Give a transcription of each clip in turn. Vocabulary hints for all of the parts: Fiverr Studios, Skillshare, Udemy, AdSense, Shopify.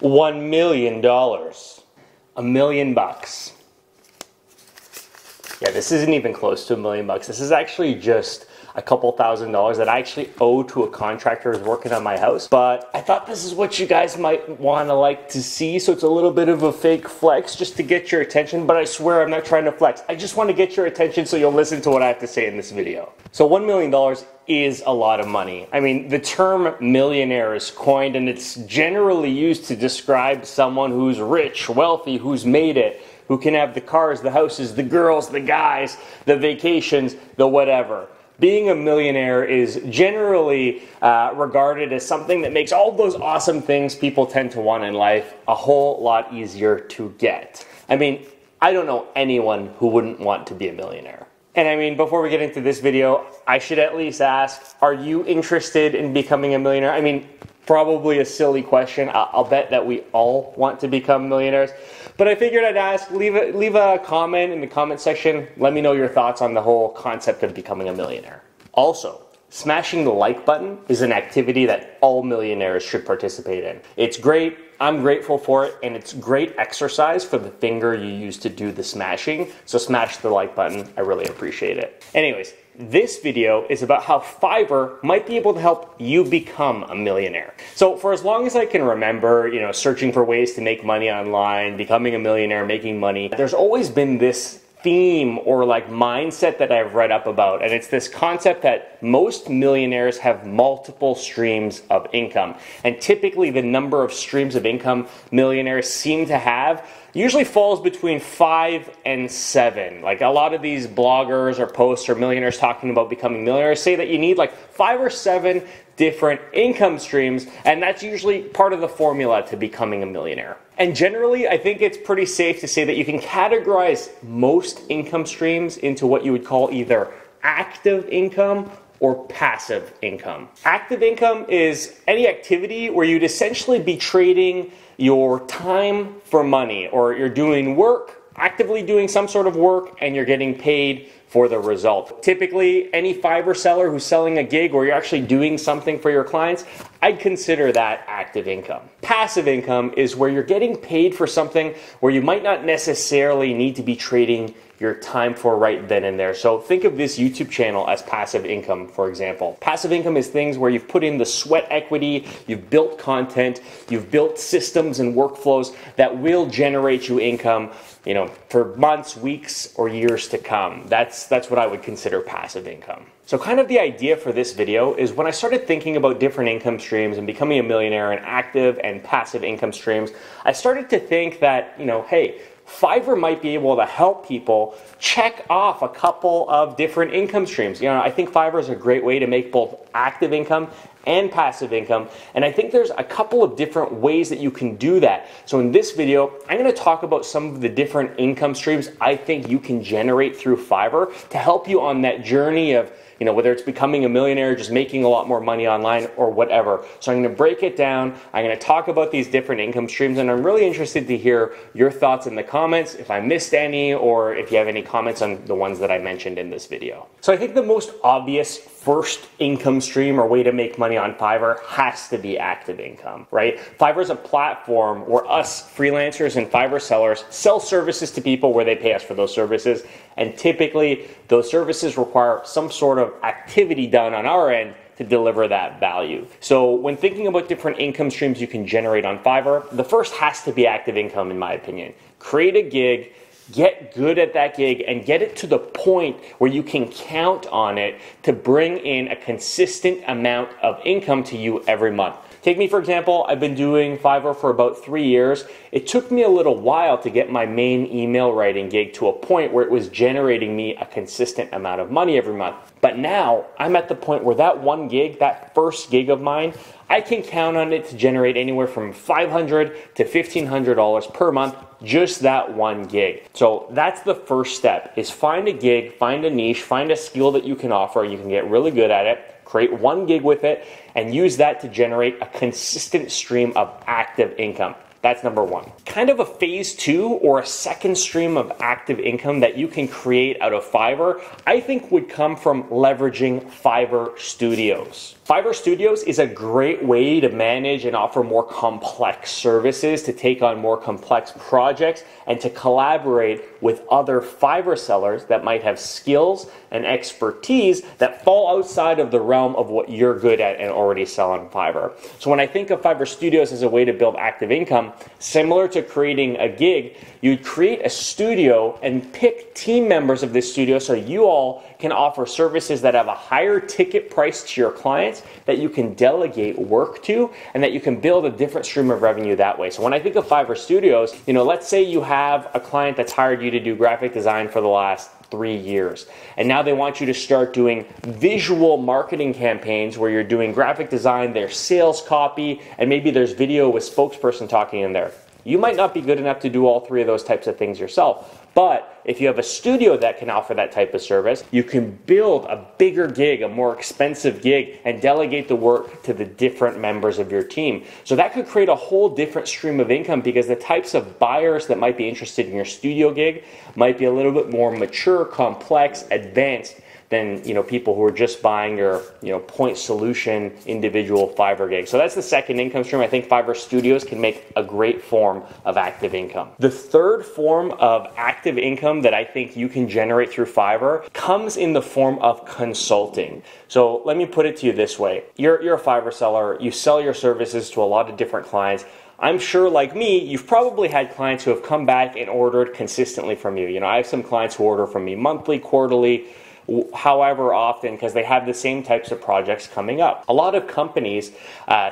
$1 million. $1 million bucks. Yeah, this isn't even close to $1 million bucks. This is actually just a couple $1,000 that I actually owe to a contractor who's working on my house. But I thought this is what you guys might wanna like to see, so it's a little bit of a fake flex just to get your attention, but I swear I'm not trying to flex. I just wanna get your attention so you'll listen to what I have to say in this video. So $1 million is a lot of money. I mean, the term millionaire is coined and it's generally used to describe someone who's rich, wealthy, who's made it, who can have the cars, the houses, the girls, the guys, the vacations, the whatever. Being a millionaire is generally regarded as something that makes all those awesome things people tend to want in life a whole lot easier to get. I mean, I don't know anyone who wouldn't want to be a millionaire. And I mean, before we get into this video, I should at least ask, are you interested in becoming a millionaire? I mean, probably a silly question. I'll bet that we all want to become millionaires. But I figured I'd ask, leave a comment in the comment section. Let me know your thoughts on the whole concept of becoming a millionaire. Also, smashing the like button is an activity that all millionaires should participate in. It's great. I'm grateful for it. And it's great exercise for the finger you use to do the smashing. So smash the like button. I really appreciate it. Anyways, this video is about how Fiverr might be able to help you become a millionaire. So for as long as I can remember, you know, searching for ways to make money online, becoming a millionaire, making money, there's always been this theme or like mindset that I've read up about, and it's this concept that most millionaires have multiple streams of income, and typically the number of streams of income millionaires seem to have usually falls between 5 and 7. Like a lot of these bloggers or posts or millionaires talking about becoming millionaires say that you need like 5 or 7 different income streams, and that's usually part of the formula to becoming a millionaire. And generally, I think it's pretty safe to say that you can categorize most income streams into what you would call either active income or passive income. Active income is any activity where you'd essentially be trading your time for money, or you're doing work, actively doing some sort of work, and you're getting paid for the result. Typically, any Fiverr seller who's selling a gig or you're actually doing something for your clients, I'd consider that active income. Passive income is where you're getting paid for something where you might not necessarily need to be trading your time for right then and there. So think of this YouTube channel as passive income, for example. Passive income is things where you've put in the sweat equity, you've built content, you've built systems and workflows that will generate you income, you know, for months, weeks, or years to come. That's what I would consider passive income. So kind of the idea for this video is when I started thinking about different income streams and becoming a millionaire and active and passive income streams, I started to think that, you know, hey, Fiverr might be able to help people check off a couple of different income streams. You know, I think Fiverr is a great way to make both active income and passive income, and I think there's a couple of different ways that you can do that. So in this video, I'm gonna talk about some of the different income streams I think you can generate through Fiverr to help you on that journey of, you know, whether it's becoming a millionaire, just making a lot more money online or whatever. So I'm gonna break it down, I'm gonna talk about these different income streams, and I'm really interested to hear your thoughts in the comments, if I missed any, or if you have any comments on the ones that I mentioned in this video. So I think the most obvious first income stream or way to make money on Fiverr has to be active income, right? Fiverr is a platform where us freelancers and Fiverr sellers sell services to people where they pay us for those services, and typically those services require some sort of activity done on our end to deliver that value. So when thinking about different income streams you can generate on Fiverr, the first has to be active income, in my opinion. Create a gig, get good at that gig, and get it to the point where you can count on it to bring in a consistent amount of income to you every month. Take me for example, I've been doing Fiverr for about 3 years. It took me a little while to get my main email writing gig to a point where it was generating me a consistent amount of money every month. But now I'm at the point where that one gig, that first gig of mine, I can count on it to generate anywhere from $500 to $1,500 per month, just that one gig. So that's the first step, is find a gig, find a niche, find a skill that you can offer, you can get really good at it, create one gig with it, and use that to generate a consistent stream of active income. That's number one. Kind of a phase two or a second stream of active income that you can create out of Fiverr, I think would come from leveraging Fiverr Studios. Fiverr Studios is a great way to manage and offer more complex services, to take on more complex projects, and to collaborate with other Fiverr sellers that might have skills and expertise that fall outside of the realm of what you're good at and already sell on Fiverr. So when I think of Fiverr Studios as a way to build active income, similar to creating a gig, you'd create a studio and pick team members of this studio so you all can offer services that have a higher ticket price to your clients, that you can delegate work to, and that you can build a different stream of revenue that way. So when I think of Fiverr Studios, you know, let's say you have a client that's hired you to do graphic design for the last 3 years. And now they want you to start doing visual marketing campaigns where you're doing graphic design, their sales copy, and maybe there's video with spokesperson talking in there. You might not be good enough to do all three of those types of things yourself, but if you have a studio that can offer that type of service, you can build a bigger gig, a more expensive gig, and delegate the work to the different members of your team. So that could create a whole different stream of income, because the types of buyers that might be interested in your studio gig might be a little bit more mature, complex, advanced than, you know, people who are just buying your, you know, point solution individual Fiverr gig. So that's the second income stream. I think Fiverr Studios can make a great form of active income. The third form of active income that I think you can generate through Fiverr comes in the form of consulting. So let me put it to you this way. You're a Fiverr seller. You sell your services to a lot of different clients. I'm sure, like me, you've probably had clients who have come back and ordered consistently from you. You know, I have some clients who order from me monthly, quarterly, however often, because they have the same types of projects coming up. A lot of companies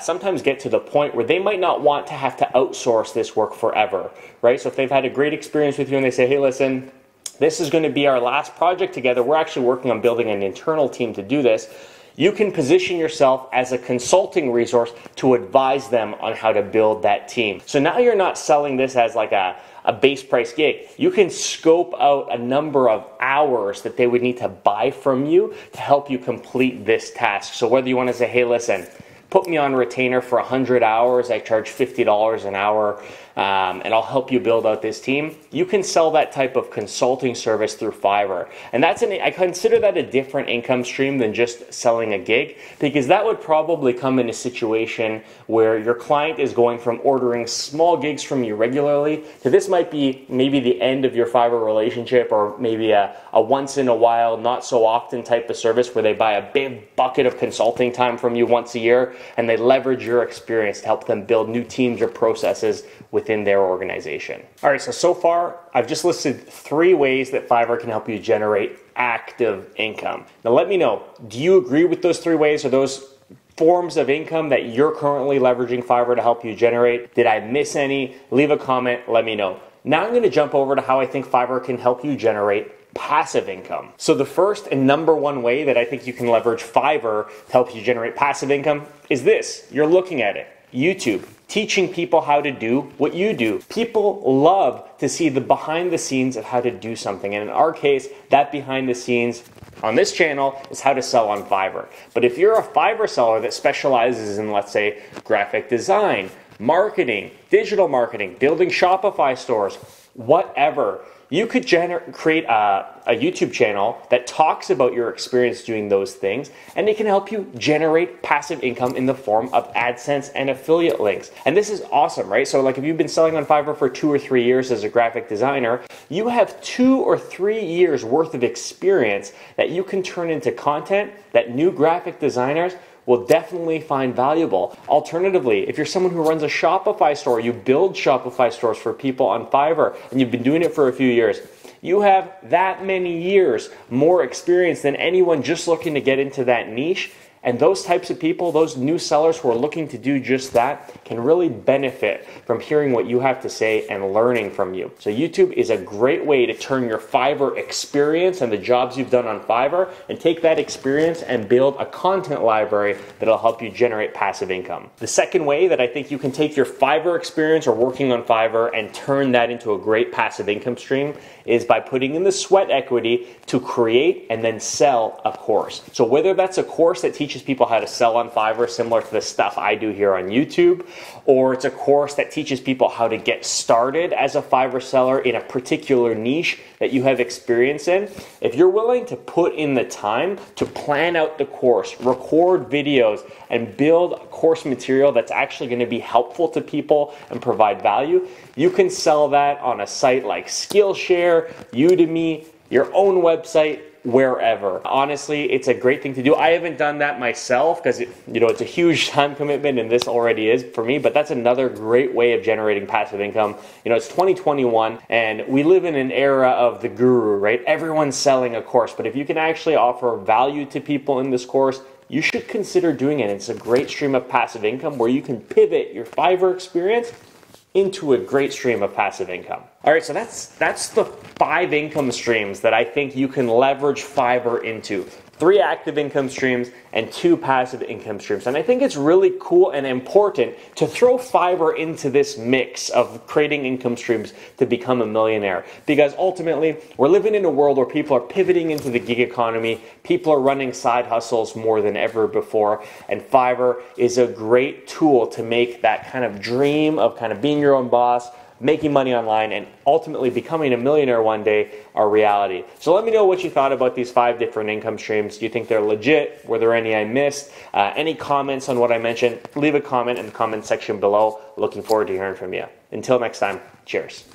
sometimes get to the point where they might not want to have to outsource this work forever, right? So if they've had a great experience with you and they say, hey, listen, this is going to be our last project together, we're actually working on building an internal team to do this, you can position yourself as a consulting resource to advise them on how to build that team. So now you're not selling this as like a base price gig. You can scope out a number of hours that they would need to buy from you to help you complete this task. So whether you want to say, hey, listen, put me on retainer for 100 hours, I charge $50 an hour, and I'll help you build out this team. You can sell that type of consulting service through Fiverr. And that's I consider that a different income stream than just selling a gig, because that would probably come in a situation where your client is going from ordering small gigs from you regularly to this might be maybe the end of your Fiverr relationship, or maybe a once in a while, not so often type of service where they buy a big bucket of consulting time from you once a year, and they leverage your experience to help them build new teams or processes within their organization. All right, so far, I've just listed 3 ways that Fiverr can help you generate active income. Now let me know, do you agree with those 3 ways? Are those forms of income that you're currently leveraging Fiverr to help you generate? Did I miss any? Leave a comment, let me know. Now I'm gonna jump over to how I think Fiverr can help you generate passive income. So the first and number one way that I think you can leverage Fiverr to help you generate passive income is this. You're looking at it, YouTube, teaching people how to do what you do. People love to see the behind the scenes of how to do something. And in our case, that behind the scenes on this channel is how to sell on Fiverr. But if you're a Fiverr seller that specializes in, let's say, graphic design, marketing, digital marketing, building Shopify stores, whatever, you could create a YouTube channel that talks about your experience doing those things, and it can help you generate passive income in the form of AdSense and affiliate links. And this is awesome, right? So like if you've been selling on Fiverr for 2 or 3 years as a graphic designer, you have 2 or 3 years worth of experience that you can turn into content that new graphic designers will definitely find valuable. Alternatively, if you're someone who runs a Shopify store, you build Shopify stores for people on Fiverr, and you've been doing it for a few years, you have that many years more experience than anyone just looking to get into that niche. And those types of people, those new sellers who are looking to do just that, can really benefit from hearing what you have to say and learning from you. So YouTube is a great way to turn your Fiverr experience and the jobs you've done on Fiverr and take that experience and build a content library that'll help you generate passive income. The second way that I think you can take your Fiverr experience or working on Fiverr and turn that into a great passive income stream is by putting in the sweat equity to create and then sell a course. So whether that's a course that teaches teaches people how to sell on Fiverr, similar to the stuff I do here on YouTube, or it's a course that teaches people how to get started as a Fiverr seller in a particular niche that you have experience in. If you're willing to put in the time to plan out the course, record videos, and build course material that's actually going to be helpful to people and provide value, you can sell that on a site like Skillshare, Udemy, your own website, wherever. Honestly, it's a great thing to do. I haven't done that myself because it's a huge time commitment, and this already is for me, but that's another great way of generating passive income. It's 2021 and we live in an era of the guru, right? Everyone's selling a course, but if you can actually offer value to people in this course, you should consider doing it. It's a great stream of passive income where you can pivot your Fiverr experience into a great stream of passive income. All right, so that's the 5 income streams that I think you can leverage Fiverr into. 3 active income streams and 2 passive income streams. And I think it's really cool and important to throw Fiverr into this mix of creating income streams to become a millionaire, because ultimately we're living in a world where people are pivoting into the gig economy. People are running side hustles more than ever before, and Fiverr is a great tool to make that kind of dream of kind of being your own boss, making money online, and ultimately becoming a millionaire one day our reality. So let me know what you thought about these 5 different income streams. Do you think they're legit? Were there any I missed? Any comments on what I mentioned? Leave a comment in the comment section below. Looking forward to hearing from you. Until next time, cheers.